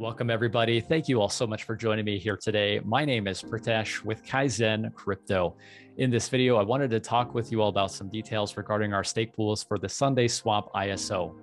Welcome, everybody. Thank you all so much for joining me here today. My name is Pratesh with Kaizen Crypto. In this video, I wanted to talk with you all about some details regarding our stake pools for the SundaeSwap ISO.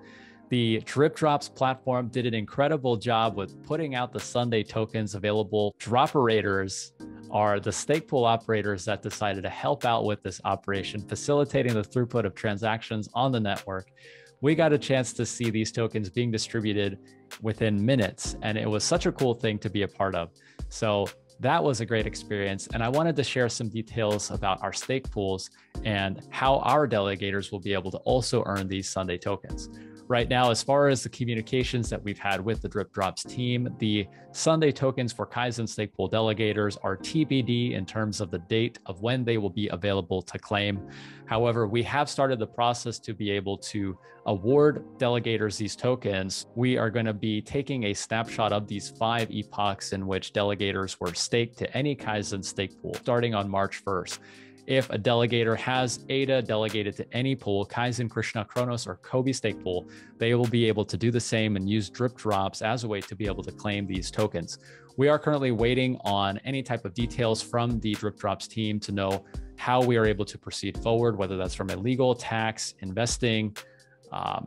The DripDropz platform did an incredible job with putting out the Sundae tokens available. Droperators are the stake pool operators that decided to help out with this operation, facilitating the throughput of transactions on the network. We got a chance to see these tokens being distributed within minutes, and it was such a cool thing to be a part of. So that was a great experience, and I wanted to share some details about our stake pools and how our delegators will be able to also earn these Sundae tokens. Right now, as far as the communications that we've had with the DripDropz team, the Sundae tokens for Kaizen stake pool delegators are TBD in terms of the date of when they will be available to claim. However, we have started the process to be able to award delegators these tokens. We are going to be taking a snapshot of these 5 epochs in which delegators were staked to any Kaizen stake pool starting on March 1st. If a delegator has ADA delegated to any pool, Kaizen, Krsna, Kronos, or Kobe stake pool, they will be able to do the same and use DripDropz as a way to be able to claim these tokens. We are currently waiting on any type of details from the DripDropz team to know how we are able to proceed forward, whether that's from a legal, tax, investing,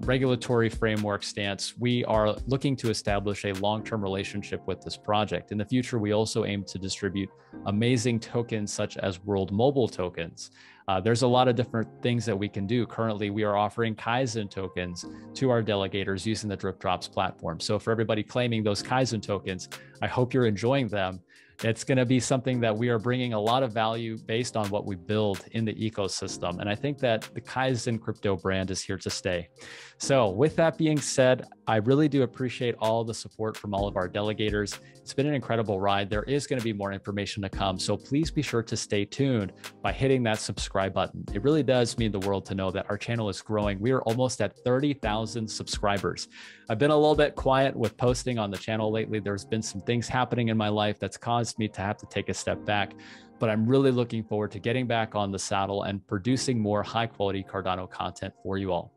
regulatory framework stance. We are looking to establish a long-term relationship with this project. In the future, we also aim to distribute amazing tokens such as World Mobile tokens. There's a lot of different things that we can do. Currently, we are offering Kaizen tokens to our delegators using the DripDropz platform. So for everybody claiming those Kaizen tokens, I hope you're enjoying them. It's going to be something that we are bringing a lot of value based on what we build in the ecosystem. And I think that the Kaizen Crypto brand is here to stay. So with that being said, I really do appreciate all the support from all of our delegators. It's been an incredible ride. There is going to be more information to come. So please be sure to stay tuned by hitting that subscribe button. It really does mean the world to know that our channel is growing. We are almost at 30,000 subscribers. I've been a little bit quiet with posting on the channel lately. There's been some things happening in my life that's caused me to have to take a step back, but I'm really looking forward to getting back on the saddle and producing more high quality Cardano content for you all.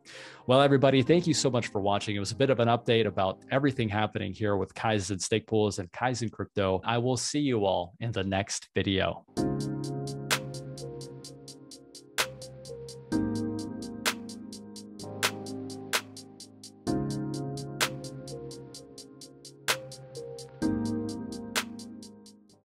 Well, everybody, thank you so much for watching. It was a bit of an update about everything happening here with Kaizen stake pools and Kaizen Crypto. I will see you all in the next video.